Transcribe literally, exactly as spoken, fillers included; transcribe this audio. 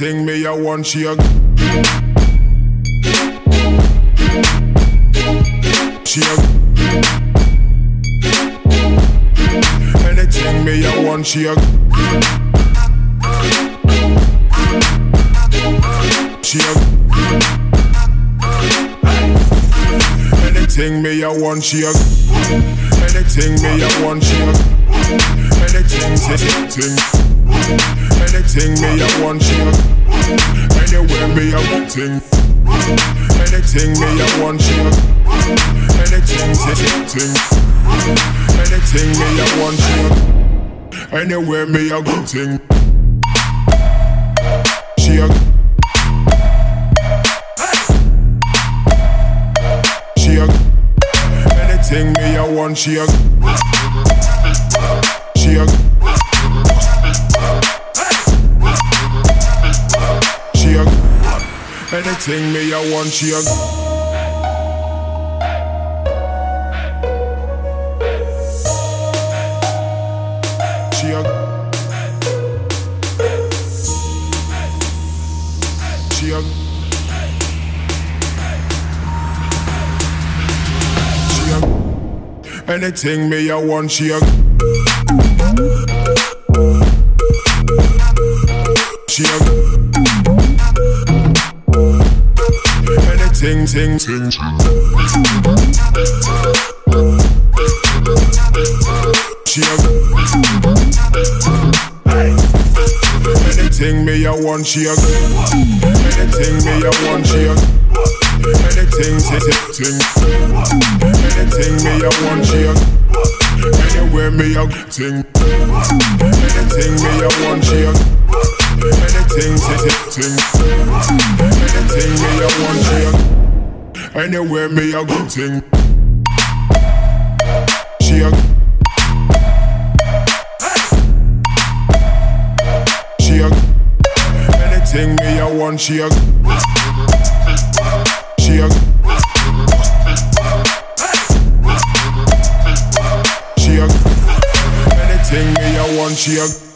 anything me I want she a She a anything me I want she a She a anything me I want she a anything me I want she a Anything, anything, anything me I want you. Anywhere me I want you. Anything me I want you. Anything, anything, anything me I want you. Anywhere me I want you. She a, she a, anything me I want she a. She a, she a, anything me I want she a. Anything me I want she a. She a. Anything, ting, ting, she a. Anything me I want she a. Anything me I want she a. Anything, anything, anything me I want you. Anywhere me I want you. Anything me I want you. Anything, anything, anything me I want you. Anywhere me I want you. She a, she a, anything me I want you. She a, she a, anything me I want she a.